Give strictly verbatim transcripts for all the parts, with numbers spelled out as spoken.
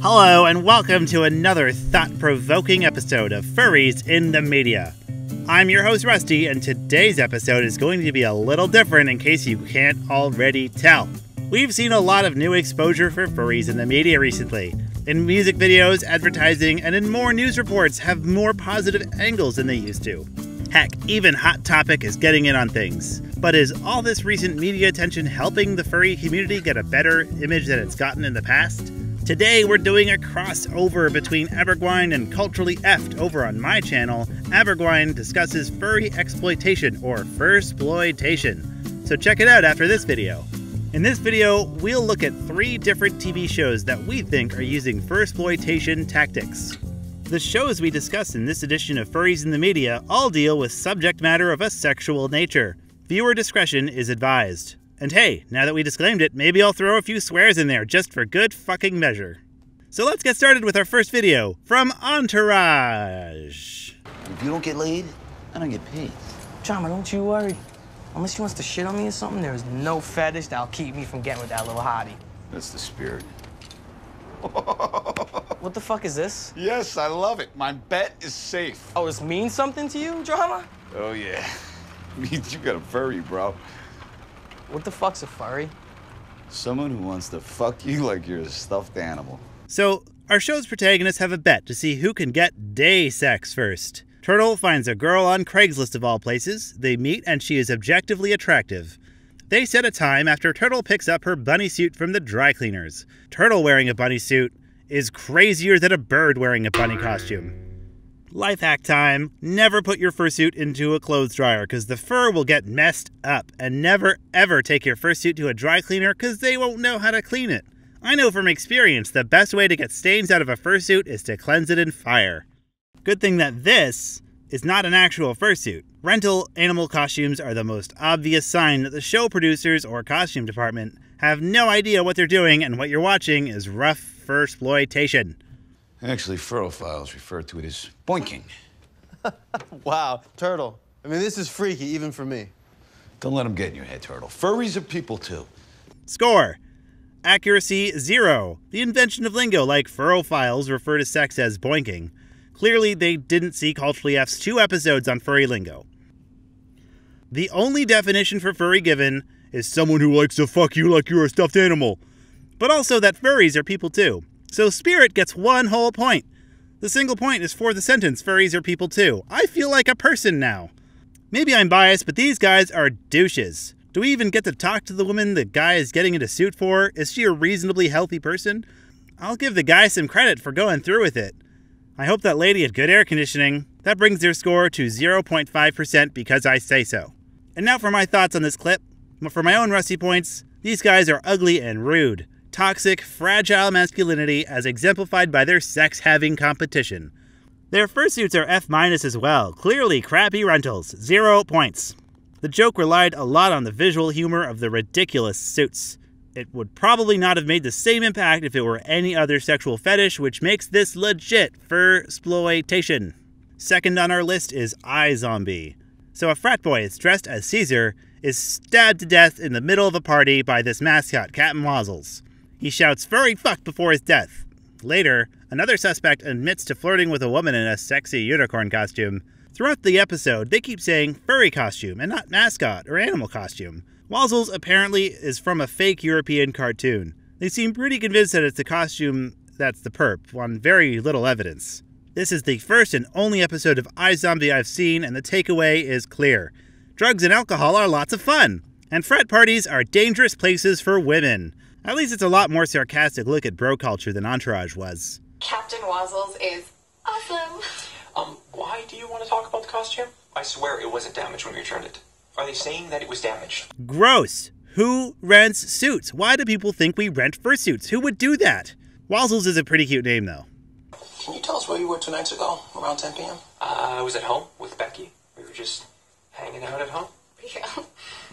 Hello, and welcome to another thought-provoking episode of Furries in the Media. I'm your host, Rusty, and today's episode is going to be a little different in case you can't already tell. We've seen a lot of new exposure for furries in the media recently. In music videos, advertising, and in more news reports have more positive angles than they used to. Heck, even Hot Topic is getting in on things. But is all this recent media attention helping the furry community get a better image than it's gotten in the past? Today we're doing a crossover between Aberguine and Culturally F'd over on my channel. Aberguine discusses furry exploitation, or fursploitation. So check it out after this video. In this video, we'll look at three different T V shows that we think are using fursploitation tactics. The shows we discuss in this edition of Furries in the Media all deal with subject matter of a sexual nature. Viewer discretion is advised. And hey, now that we disclaimed it, maybe I'll throw a few swears in there just for good fucking measure. So let's get started with our first video from Entourage. If you don't get laid, I don't get paid. Chama, don't you worry. Unless she wants to shit on me or something, there is no fetish that'll keep me from getting with that little hottie. That's the spirit. What the fuck is this? Yes, I love it. My bet is safe. Oh, this means something to you, Drama? Oh, yeah. Means you got a furry, bro. What the fuck's a furry? Someone who wants to fuck you like you're a stuffed animal. So, our show's protagonists have a bet to see who can get day sex first. Turtle finds a girl on Craigslist of all places. They meet and she is objectively attractive. They set a time after Turtle picks up her bunny suit from the dry cleaners. Turtle wearing a bunny suit is crazier than a bird wearing a bunny costume. Life hack time, never put your fursuit into a clothes dryer because the fur will get messed up, and never ever take your fursuit to a dry cleaner because they won't know how to clean it. I know from experience the best way to get stains out of a fursuit is to cleanse it in fire. Good thing that this is not an actual fursuit. Rental animal costumes are the most obvious sign that the show producers or costume department have no idea what they're doing, and what you're watching is rough fursploitation. Actually, furrophiles refer to it as boinking. Wow, Turtle. I mean, this is freaky, even for me. Don't let them get in your head, Turtle. Furries are people, too. Score. Accuracy, zero. The invention of lingo like furrophiles refer to sex as boinking. Clearly, they didn't see Culturally F'd's two episodes on furry lingo. The only definition for furry given is someone who likes to fuck you like you're a stuffed animal. But also that furries are people, too. So spirit gets one whole point. The single point is for the sentence, furries are people too. I feel like a person now. Maybe I'm biased, but these guys are douches. Do we even get to talk to the woman the guy is getting into suit for? Is she a reasonably healthy person? I'll give the guy some credit for going through with it. I hope that lady had good air conditioning. That brings their score to zero point five percent because I say so. And now for my thoughts on this clip. For my own Rusty points, these guys are ugly and rude. Toxic, fragile masculinity as exemplified by their sex-having competition. Their fursuits are F- as well, clearly crappy rentals, zero points. The joke relied a lot on the visual humor of the ridiculous suits. It would probably not have made the same impact if it were any other sexual fetish, which makes this legit fursploitation. Second on our list is iZombie. So a frat boy is dressed as Caesar, is stabbed to death in the middle of a party by this mascot, Captain Wazzles. He shouts, "Furry fuck," before his death. Later, another suspect admits to flirting with a woman in a sexy unicorn costume. Throughout the episode, they keep saying furry costume and not mascot or animal costume. Wazzles apparently is from a fake European cartoon. They seem pretty convinced that it's the costume that's the perp, on very little evidence. This is the first and only episode of iZombie I've seen, and the takeaway is clear. Drugs and alcohol are lots of fun, and frat parties are dangerous places for women. At least it's a lot more sarcastic look at bro culture than Entourage was. Captain Wazzles is awesome. Um, why do you want to talk about the costume? I swear it wasn't damaged when we returned it. Are they saying that it was damaged? Gross. Who rents suits? Why do people think we rent fursuits? Who would do that? Wazzles is a pretty cute name, though. Can you tell us where you were two nights ago, around ten p m? Uh, I was at home with Becky. We were just hanging out at home. Yeah.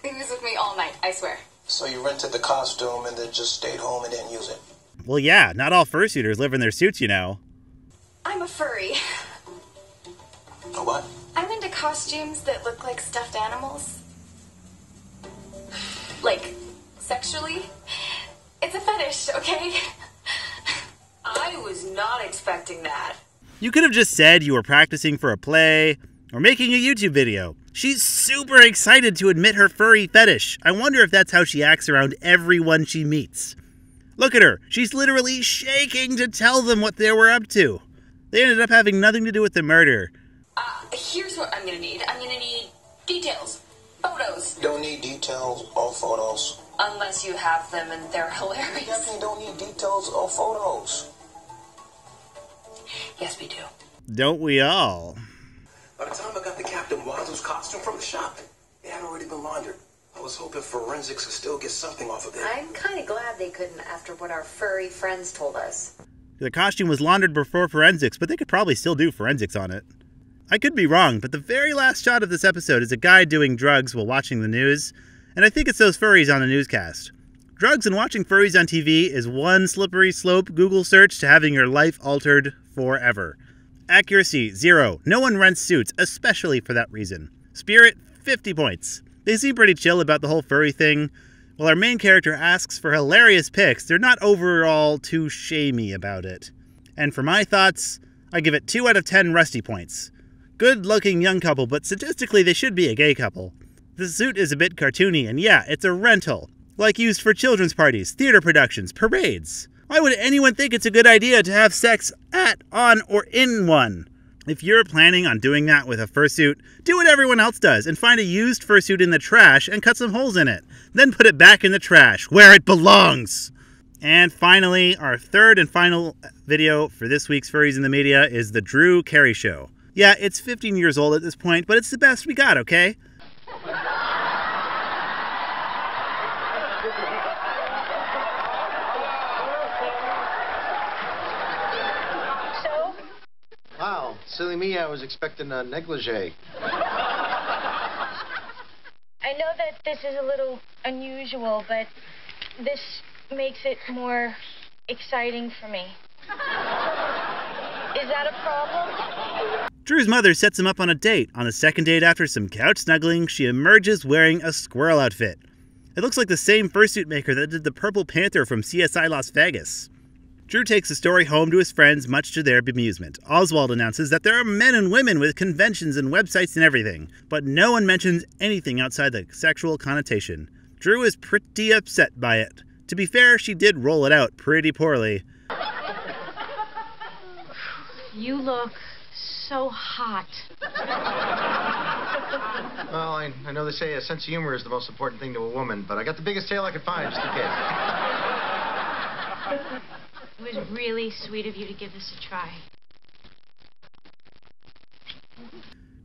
He was with me all night, I swear. So you rented the costume and then just stayed home and didn't use it? Well, yeah, not all fursuiters live in their suits, you know. I'm a furry. A what? I'm into costumes that look like stuffed animals. Like, sexually. It's a fetish, okay? I I was not expecting that. You could have just said you were practicing for a play or making a YouTube video. She's super excited to admit her furry fetish. I wonder if that's how she acts around everyone she meets. Look at her. She's literally shaking to tell them what they were up to. They ended up having nothing to do with the murder. Uh, here's what I'm gonna need. I'm gonna need details. Photos. Don't need details or photos. Unless you have them and they're hilarious. We definitely don't need details or photos. Yes, we do. Don't we all? By the time I got the Captain Wazzles costume from the shop, it had already been laundered. I was hoping forensics could still get something off of it. I'm kind of glad they couldn't after what our furry friends told us. The costume was laundered before forensics, but they could probably still do forensics on it. I could be wrong, but the very last shot of this episode is a guy doing drugs while watching the news, and I think it's those furries on the newscast. Drugs and watching furries on T V is one slippery slope Google search to having your life altered forever. Accuracy, zero. No one rents suits, especially for that reason. Spirit, fifty points. They seem pretty chill about the whole furry thing. While our main character asks for hilarious pics, they're not overall too shamey about it. And for my thoughts, I give it two out of ten Rusty points. Good-looking young couple, but statistically they should be a gay couple. The suit is a bit cartoony, and yeah, it's a rental. Like used for children's parties, theater productions, parades. Why would anyone think it's a good idea to have sex at, on, or in one? If you're planning on doing that with a fursuit, do what everyone else does and find a used fursuit in the trash and cut some holes in it. Then put it back in the trash, where it belongs! And finally, our third and final video for this week's Furries in the Media is the Drew Carey Show. Yeah, it's fifteen years old at this point, but it's the best we got, okay? Wow, silly me, I was expecting a negligee. I know that this is a little unusual, but this makes it more exciting for me. Is that a problem? Drew's mother sets him up on a date. On the second date after some couch snuggling, she emerges wearing a squirrel outfit. It looks like the same fursuit maker that did the Purple Panther from C S I Las Vegas. Drew takes the story home to his friends, much to their bemusement. Oswald announces that there are men and women with conventions and websites and everything, but no one mentions anything outside the sexual connotation. Drew is pretty upset by it. To be fair, she did roll it out pretty poorly. You look so hot. Well, I, I know they say a sense of humor is the most important thing to a woman, but I got the biggest tail I could find just in case. It was really sweet of you to give this a try.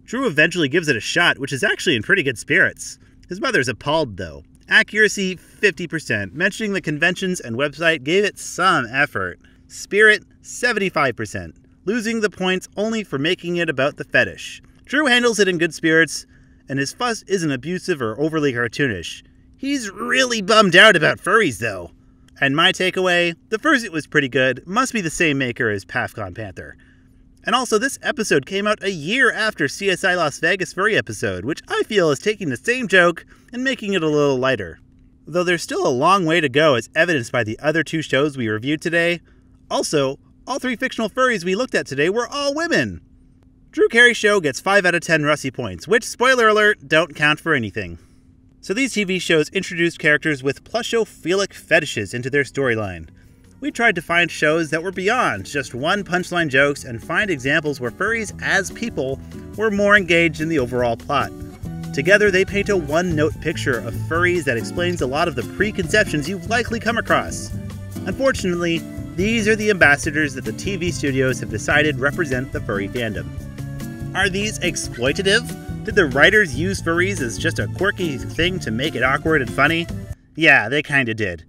Drew eventually gives it a shot, which is actually in pretty good spirits. His mother's appalled, though. Accuracy, fifty percent. Mentioning the conventions and website gave it some effort. Spirit, seventy-five percent. Losing the points only for making it about the fetish. Drew handles it in good spirits, and his fuss isn't abusive or overly cartoonish. He's really bummed out about furries, though. And my takeaway, the fursuit was pretty good, must be the same maker as Pafcon Panther. And also, this episode came out a year after C S I Las Vegas furry episode, which I feel is taking the same joke and making it a little lighter. Though there's still a long way to go as evidenced by the other two shows we reviewed today. Also, all three fictional furries we looked at today were all women! Drew Carey Show gets five out of ten Rusty points, which, spoiler alert, don't count for anything. So these T V shows introduced characters with plushophilic fetishes into their storyline. We tried to find shows that were beyond just one punchline jokes and find examples where furries as people were more engaged in the overall plot. Together they paint a one-note picture of furries that explains a lot of the preconceptions you've likely come across. Unfortunately, these are the ambassadors that the T V studios have decided represent the furry fandom. Are these exploitative? Did the writers use furries as just a quirky thing to make it awkward and funny? Yeah, they kinda did.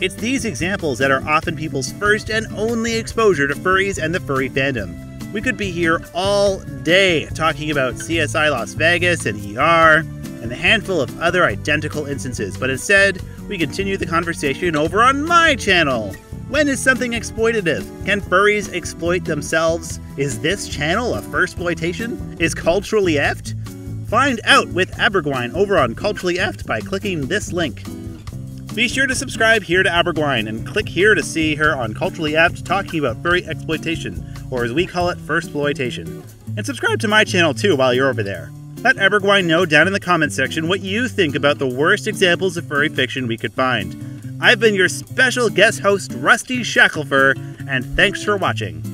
It's these examples that are often people's first and only exposure to furries and the furry fandom. We could be here all day talking about C S I Las Vegas and E R and a handful of other identical instances, but instead, we continue the conversation over on my channel. When is something exploitative? Can furries exploit themselves? Is this channel a fursploitation? Is Culturally F'd? Find out with Aberguine over on Culturally F'd by clicking this link. Be sure to subscribe here to Aberguine and click here to see her on Culturally F'd talking about furry exploitation, or as we call it, firstploitation. And subscribe to my channel too while you're over there. Let Aberguine know down in the comments section what you think about the worst examples of furry fiction we could find. I've been your special guest host, Rusty Shacklefur, and thanks for watching.